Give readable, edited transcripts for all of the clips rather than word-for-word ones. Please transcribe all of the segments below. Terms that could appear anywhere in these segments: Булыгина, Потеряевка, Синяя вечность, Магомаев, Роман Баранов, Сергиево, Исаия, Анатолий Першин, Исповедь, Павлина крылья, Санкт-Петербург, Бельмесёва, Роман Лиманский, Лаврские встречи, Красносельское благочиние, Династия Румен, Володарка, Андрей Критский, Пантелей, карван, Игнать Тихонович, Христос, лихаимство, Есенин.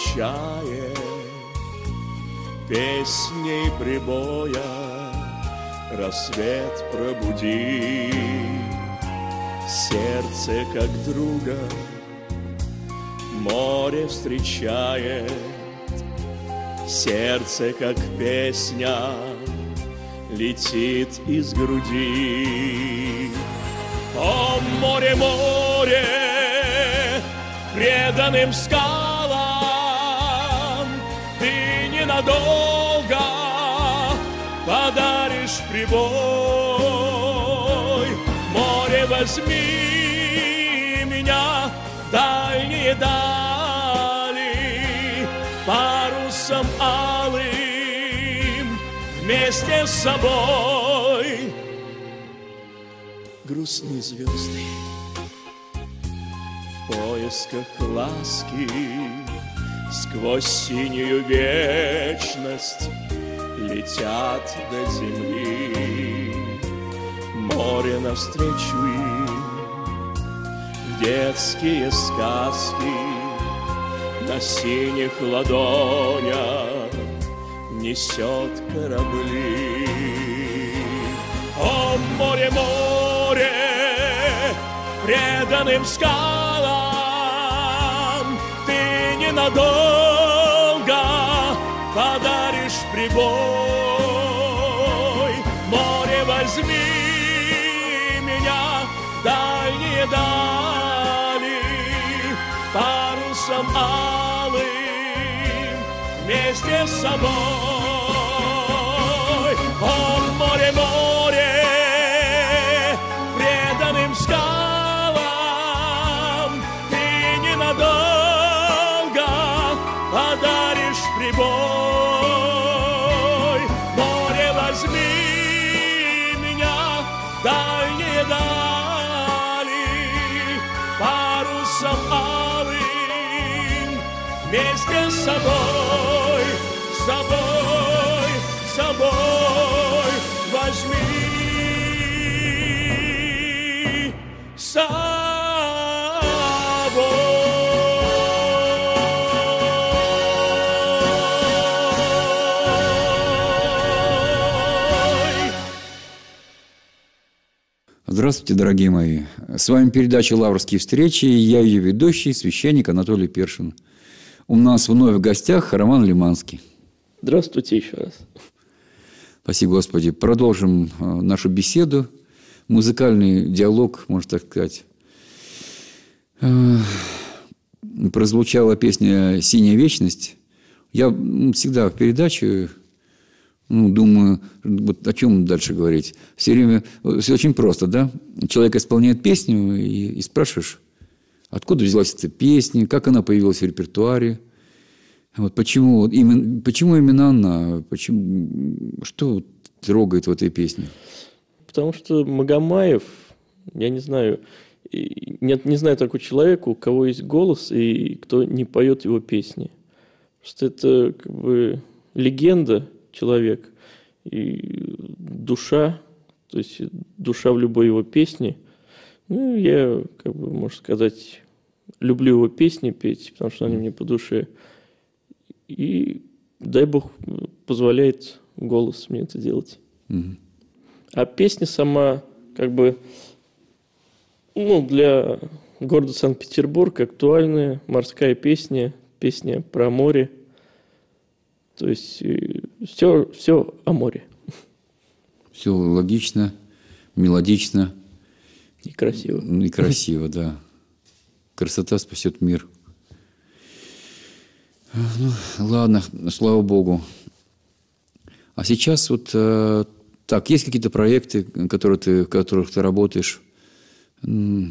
качает песней прибоя, рассвет пробуди. Сердце, как друга, море встречает. Сердце, как песня, летит из груди. О, море, море, преданным скалам ты ненадолго подаришь прибой. Море, возьми меня, дальние дали, парусом алым вместе с собой. Грустные звезды в поисках ласки сквозь синюю вечность летят до земли. Море навстречу им в детские сказки на синих ладонях несет корабли. О, море, море, преданным скалам ты ненадолго подаришь прибой. Море, возьми меня, дальние дали, парусом алым вместе с собой. О, море, море, преданным скалам прибой. Море, возьми меня, дальние дали, парусом алым вместе с собой, с собой, с собой возьми, с собой. Здравствуйте, дорогие мои. С вами передача «Лаврские встречи». Я ее ведущий, священник Анатолий Першин. У нас вновь в гостях Роман Лиманский. Здравствуйте еще раз. Спасибо, Господи. Продолжим нашу беседу. Музыкальный диалог, можно так сказать. Прозвучала песня «Синяя вечность». Я всегда в передаче... думаю, вот о чем дальше говорить. Все время, все очень просто, да? Человек исполняет песню и спрашиваешь, откуда взялась эта песня, как она появилась в репертуаре, вот почему, почему именно она, что трогает в этой песне? Потому что Магомаев, я не знаю, не знаю только человека, у кого есть голос и кто не поет его песни. Что это как бы легенда, человек и душа, то есть душа в любой его песне. Ну, я, как бы, можно сказать, люблю его песни петь, потому что они мне по душе. И, дай бог, позволяет голос мне это делать. Mm-hmm. А песня сама, как бы, ну, для города Санкт-Петербург актуальная морская песня, песня про море. То есть все о море. Все логично, мелодично. И красиво. И красиво, да. Красота спасет мир. Ну, ладно, слава Богу. А сейчас вот так, есть какие-то проекты, в которых ты работаешь? Ну,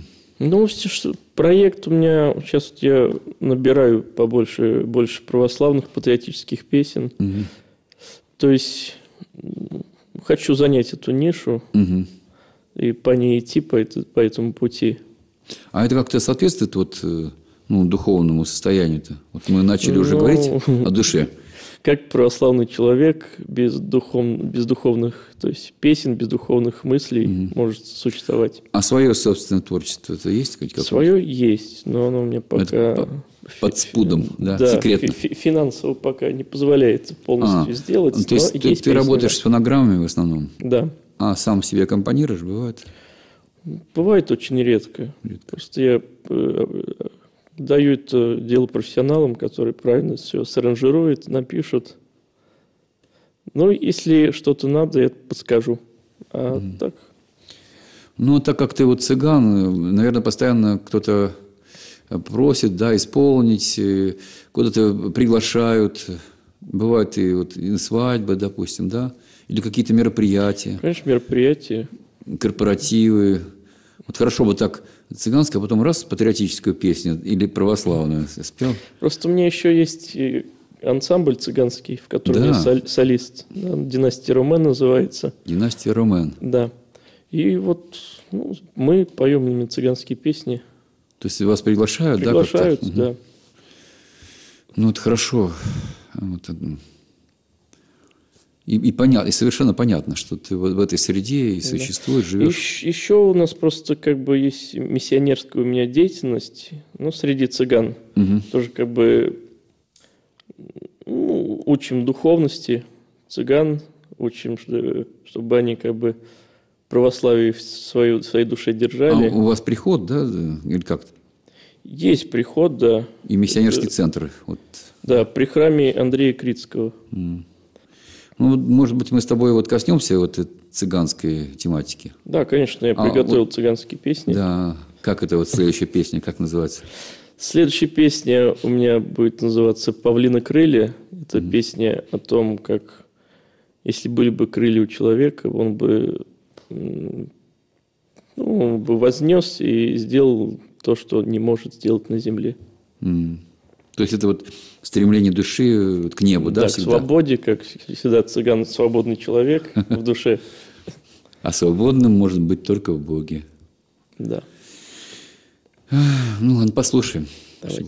проект у меня... Сейчас я набираю побольше православных патриотических песен. Угу. То есть, хочу занять эту нишу, угу, и по ней идти, по этому пути. А это как-то соответствует вот, ну, духовному состоянию-то? Вот мы начали уже говорить о душе. как православный человек без духовных, то есть песен, без духовных мыслей может существовать. А свое собственное творчество-то есть? Свое есть, но оно мне пока... Под спудом, да, секретно. Финансово пока не позволяет полностью сделать. То есть ты работаешь с фонограммами в основном? Да. А сам себе аккомпанируешь, бывает? Бывает очень редко. Просто я даю это дело профессионалам, которые правильно все саранжируют, напишут. Ну, если что-то надо, я подскажу. А так? Ну, так как ты вот цыган, наверное, постоянно кто-то просит, да, исполнить, куда-то приглашают. Бывают и вот свадьбы, допустим, да? Или какие-то мероприятия. Конечно, мероприятия. Корпоративы. Вот хорошо бы так цыганская, а потом раз патриотическую песню или православную спел. Просто у меня еще есть ансамбль цыганский, в котором я солист. «Династия Румен» называется. «Династия Румен». Да. И вот мы поем именно цыганские песни. То есть вас приглашают, да? Приглашают, да. Ну, это хорошо. И совершенно понятно, что ты в этой среде и существуешь, живешь. Еще у нас просто как бы есть миссионерская у меня деятельность, среди цыган. Тоже как бы учим духовности цыган, учим, чтобы они как бы православие в своей душе держали. А у вас приход, да? Или как-то? Есть приход, да. И миссионерский центр. Вот. Да, при храме Андрея Критского. Ну, может быть, мы с тобой коснемся цыганской тематики. Да, конечно, я приготовил цыганские песни. Да, как это следующая песня, как называется? Следующая песня у меня будет называться «Павлина крылья». Это песня о том, как если были бы крылья у человека, он бы вознес и сделал то, что не может сделать на земле. То есть это стремление души к небу, да? Да, всегда? К свободе, как всегда цыган, свободный человек в душе. А свободным может быть только в Боге. Да. Ну ладно, послушаем. Давай.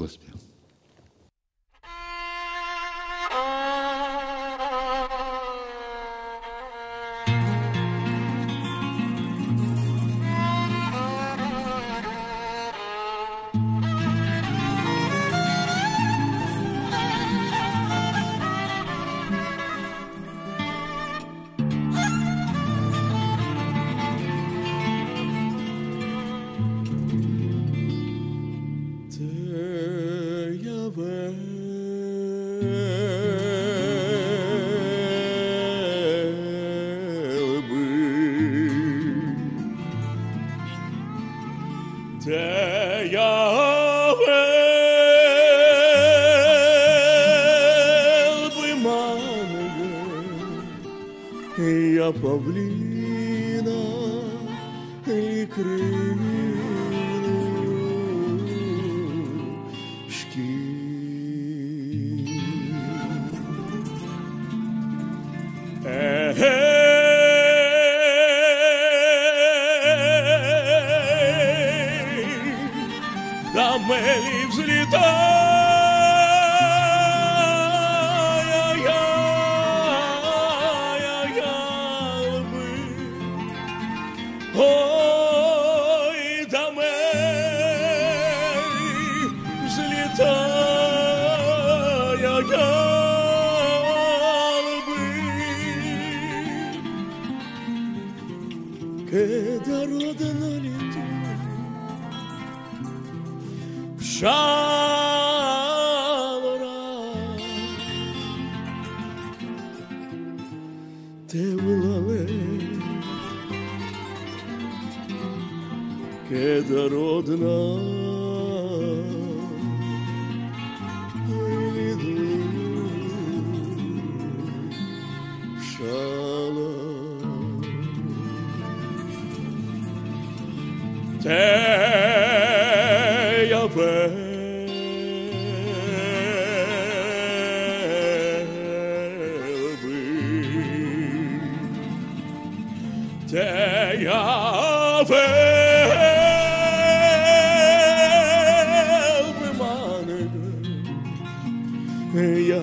Я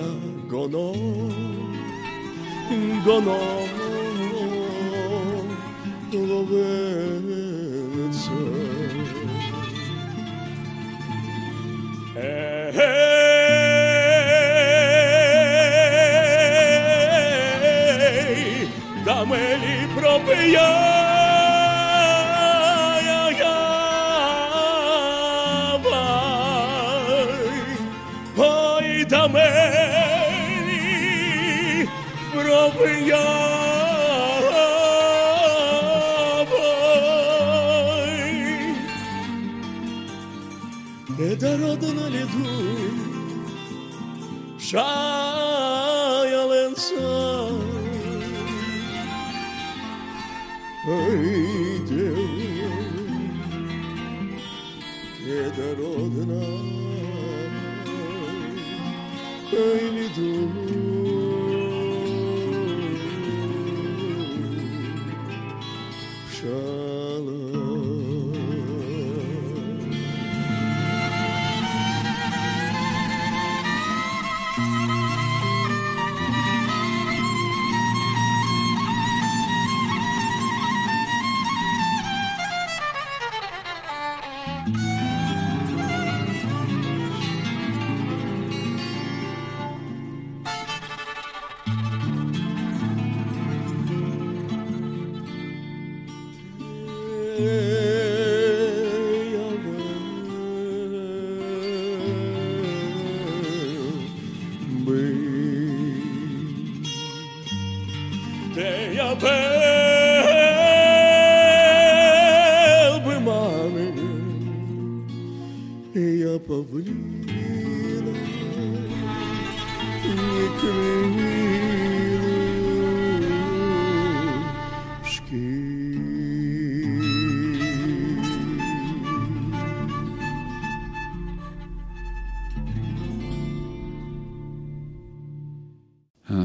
гоно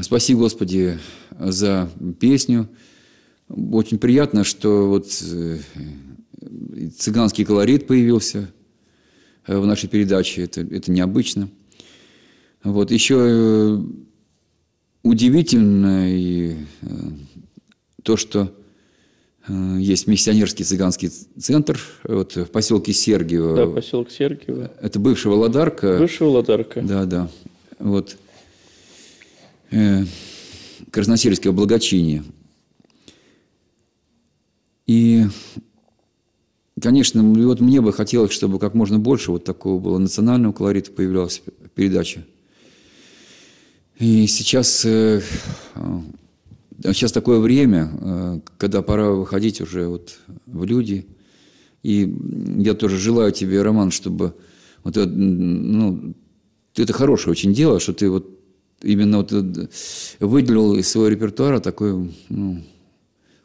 Спаси, Господи, за песню. Очень приятно, что вот цыганский колорит появился в нашей передаче. Это необычно. Вот. Еще удивительно и то, что есть миссионерский цыганский центр вот, в поселке Сергиево. Да, поселок Сергиево. Это бывшая Володарка. Бывшая Володарка. Да, да. Вот. Красносельское благочиние. И, конечно, вот мне бы хотелось, чтобы как можно больше вот такого было национального колорита появлялась передача. И сейчас такое время, когда пора выходить уже вот в люди. И я тоже желаю тебе, Роман, чтобы вот это, ну, это хорошее очень дело, что ты вот именно вот выделил из своего репертуара такое, ну,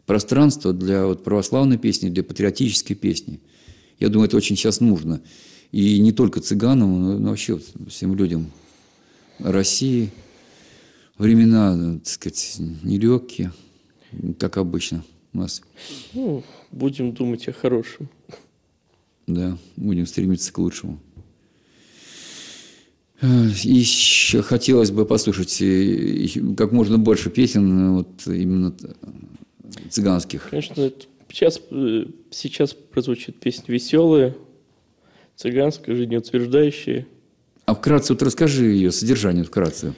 пространство для вот православной песни, для патриотической песни. Я думаю, это очень сейчас нужно. И не только цыганам, но вообще всем людям России. Времена, так сказать, нелегкие, как обычно у нас. Ну, будем думать о хорошем. Да, будем стремиться к лучшему. Еще хотелось бы послушать как можно больше песен вот именно цыганских. Конечно, сейчас прозвучит песня веселая, цыганская, жизнеутверждающая. А вкратце вот расскажи ее содержание вкратце.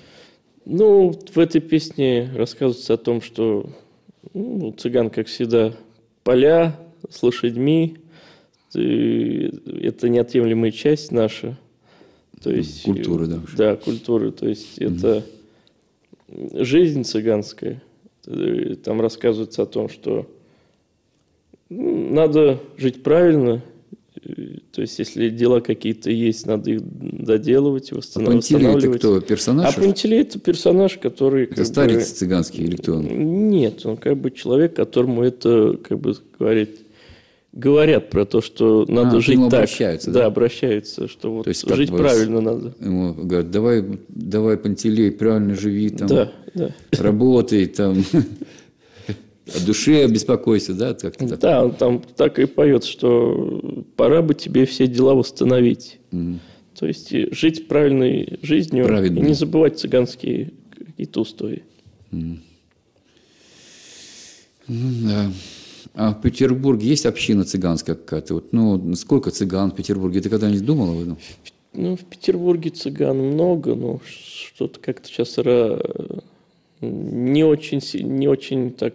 Ну, в этой песне рассказывается о том, что у цыган, как всегда, поля с лошадьми. Это неотъемлемая часть наша. То есть, культуры, да. Да, культуры. То есть, это жизнь цыганская. Там рассказывается о том, что надо жить правильно. То есть, если дела какие-то есть, надо их доделывать, восстанавливать. А Пантелей – это кто? Персонаж? А Пантелей – это персонаж, который… Это старец цыганский или кто он? Нет, он как бы человек, которому это, как бы, говорят про то, что надо жить так. Обращаются, да? Да, обращаются, что вот есть, жить правильно надо. Ему говорят, давай, Пантелей, правильно живи, там, да, да. Работай, там, о душе беспокойся, да? Как-то так. Да, он там так и поет, что пора бы тебе все дела восстановить. То есть, жить правильной жизнью. Праведный. И не забывать цыганские какие-то устои. Да. А в Петербурге есть община цыганская какая-то? Вот, ну, сколько цыган в Петербурге? Ты когда-нибудь думал об этом? Ну, в Петербурге цыган много, но что-то как-то сейчас не очень так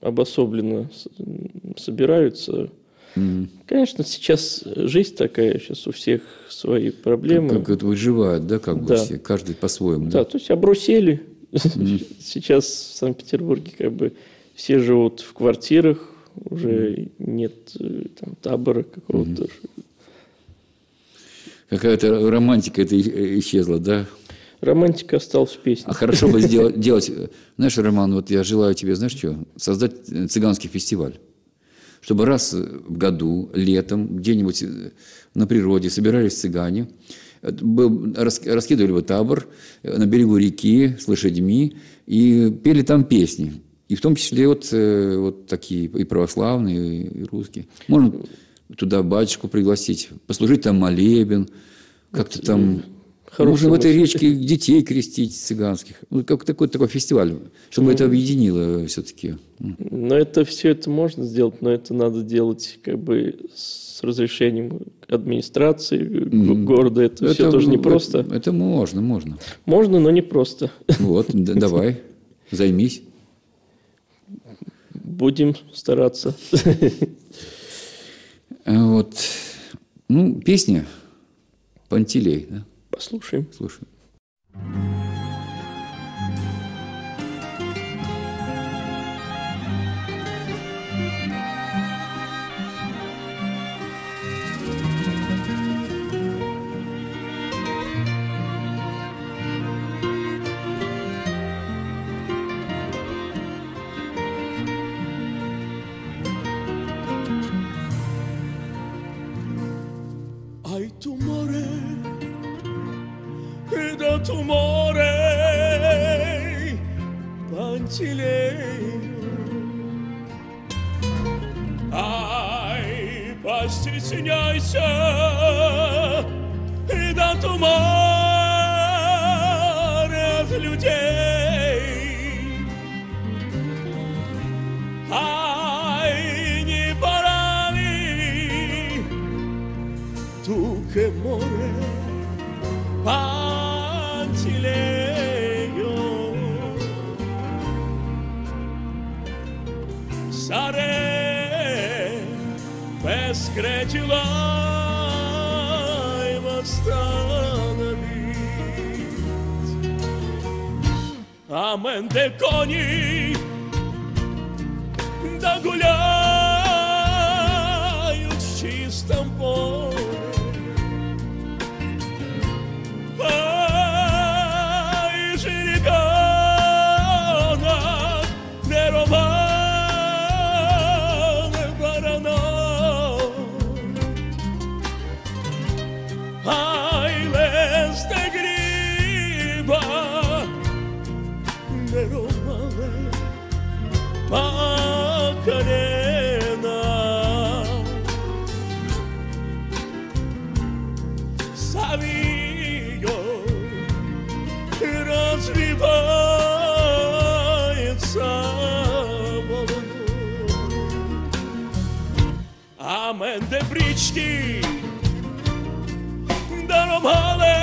обособленно собираются. Mm-hmm. Конечно, сейчас жизнь такая, сейчас у всех свои проблемы. Как выживают, да, как бы все, каждый по-своему. Да, то есть обрусели. Mm-hmm. Сейчас в Санкт-Петербурге как бы все живут в квартирах, уже нет там табора какого-то. Mm-hmm. Какая-то романтика это исчезла, да? Романтика осталась в песне. А хорошо бы делать... Знаешь, Роман, вот я желаю тебе, знаешь что? Создать цыганский фестиваль. Чтобы раз в году, летом, где-нибудь на природе собирались цыгане, раскидывали бы табор на берегу реки с лошадьми и пели там песни. И в том числе вот такие и православные, и русские. Можно туда батюшку пригласить, послужить там молебен, как-то там... Можно в этой речке детей крестить цыганских. Ну, как такой фестиваль, чтобы это объединило все-таки. Но это все это можно сделать, но это надо делать как бы с разрешением администрации города. Это все тоже непросто. Это можно. Можно, но непросто. Вот, давай, займись. Будем стараться. Вот. Ну, песня «Пантелей», да? Послушаем. Слушаем. Стесняйся и до тумана от людей. Ай, не порани туке море Пантелею. Саре скречила и восстановить. Амен де кони да гуляют в чистом поле. Ай, жеребенок де Романа Баранова. Макарена, Савио развивается волной. Амен де брички, да ромалей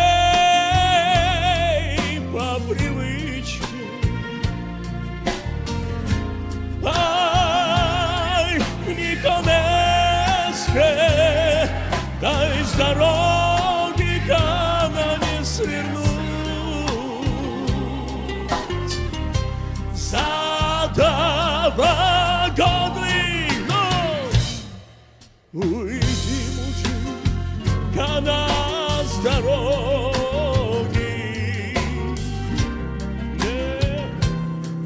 по привычке. Ай, Никонеске, дай с дороги канами свернуть. За два года уйди, мужик, кана с дороги.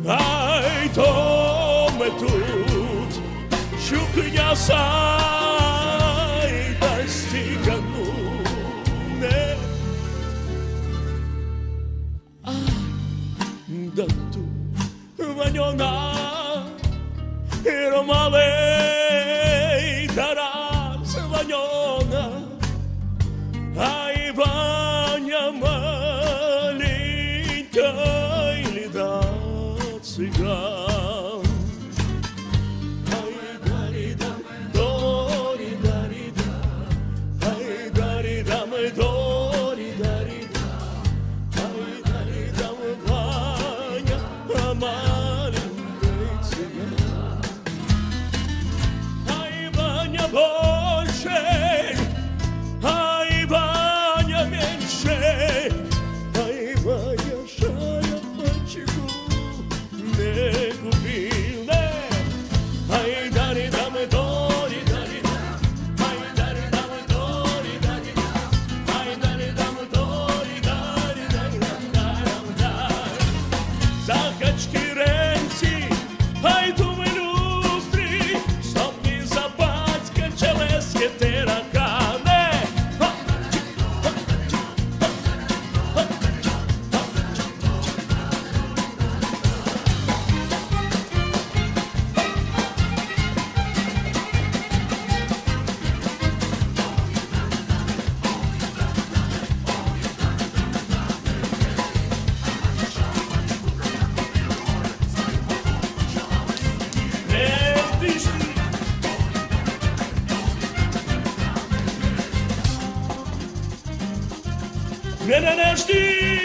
Ай, то тут чукня сай достигану не. А да ту ванёна и ромалей тарас ванёна. А и ваня маленькая леда цыган. Подожди!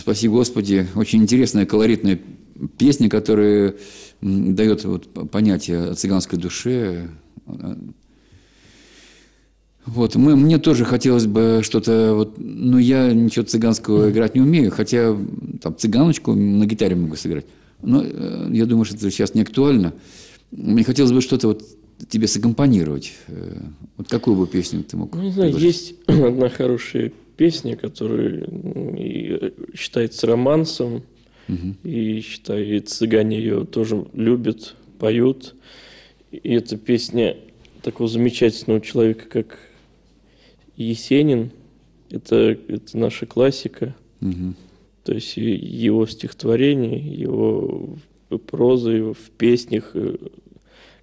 Спаси Господи, очень интересная, колоритная песня, которая дает вот понятие о цыганской душе. Вот. Мне тоже хотелось бы что-то, вот, но я ничего цыганского играть не умею, хотя там цыганочку на гитаре могу сыграть. Но я думаю, что это сейчас не актуально. Мне хотелось бы что-то вот тебе сакомпонировать. Вот какую бы песню ты мог? Не знаю, есть одна хорошая песня, которая считается романсом, и считай, цыгане ее тоже любят, поют. И эта песня такого замечательного человека, как Есенин, это наша классика, то есть его стихотворение, его проза, его в песнях,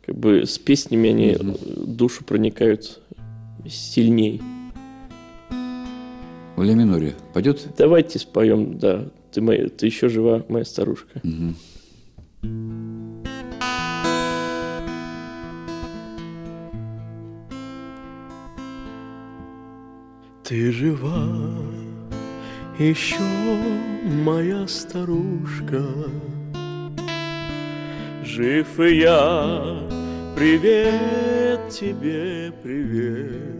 как бы с песнями они душу проникают сильней. В ля миноре пойдет? Давайте споем, да. Ты еще жива, моя старушка. Ты жива, еще моя старушка, жив и я, привет тебе, привет.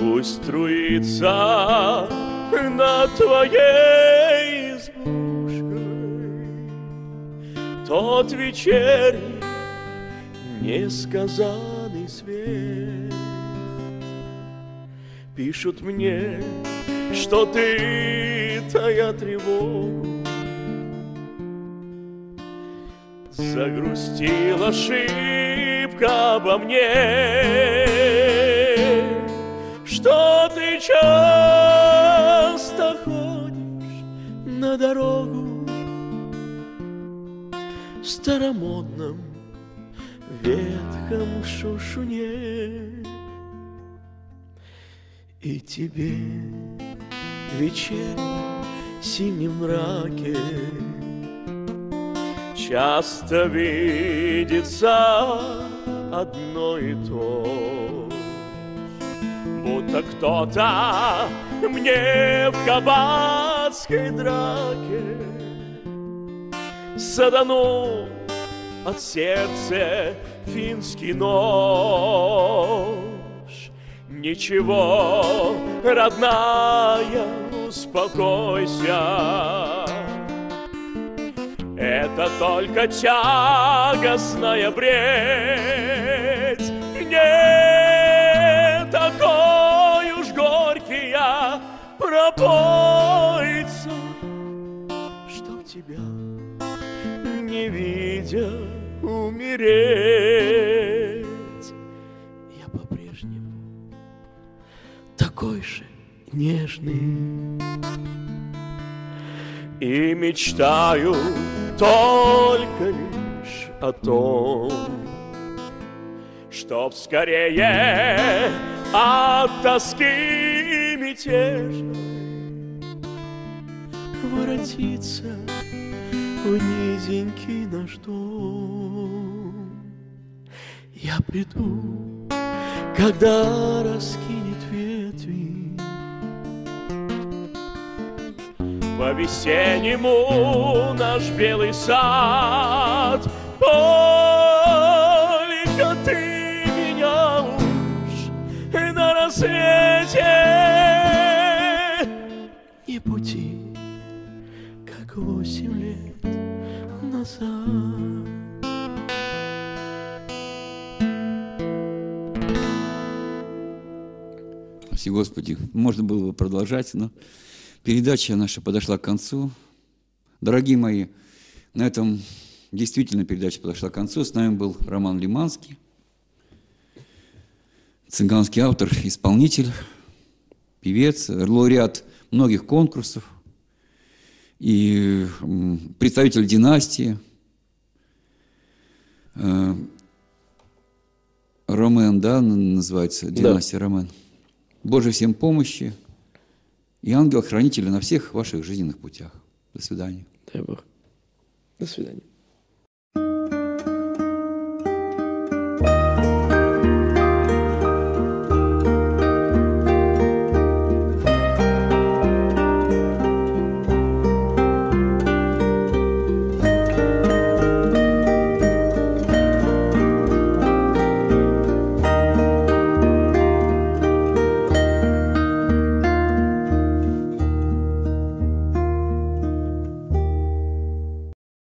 Пусть струится над твоей избушкой тот вечерний несказанный свет. Пишут мне, что ты, тая тревогу, загрустила ошибка обо мне, что ты часто ходишь на дорогу в старомодном ветхом шушуне. И тебе в вечернем синем мраке часто видится одно и то, будто кто-то мне в кабацкой драке саданул от сердца финский нож. Ничего, родная, успокойся, это только тягостная бредь. Не такой уж горький я пропойца, чтоб тебя, не видя, умереть. Такой же нежный. И мечтаю только лишь о том, чтоб скорее от тоски мятежной воротиться в низенький наш дом. Я приду, когда раскинет ветви по-весеннему наш белый сад. Только ты меня уж на рассвете не пути, как 8 лет назад. Господи, можно было бы продолжать, но передача наша подошла к концу. Дорогие мои, на этом действительно передача подошла к концу. С нами был Роман Лиманский, цыганский автор, исполнитель, певец, лауреат многих конкурсов и представитель династии Румен, да, называется, династия Румен. Божьей всем помощи и ангела-хранителя на всех ваших жизненных путях. До свидания. Дай Бог. До свидания.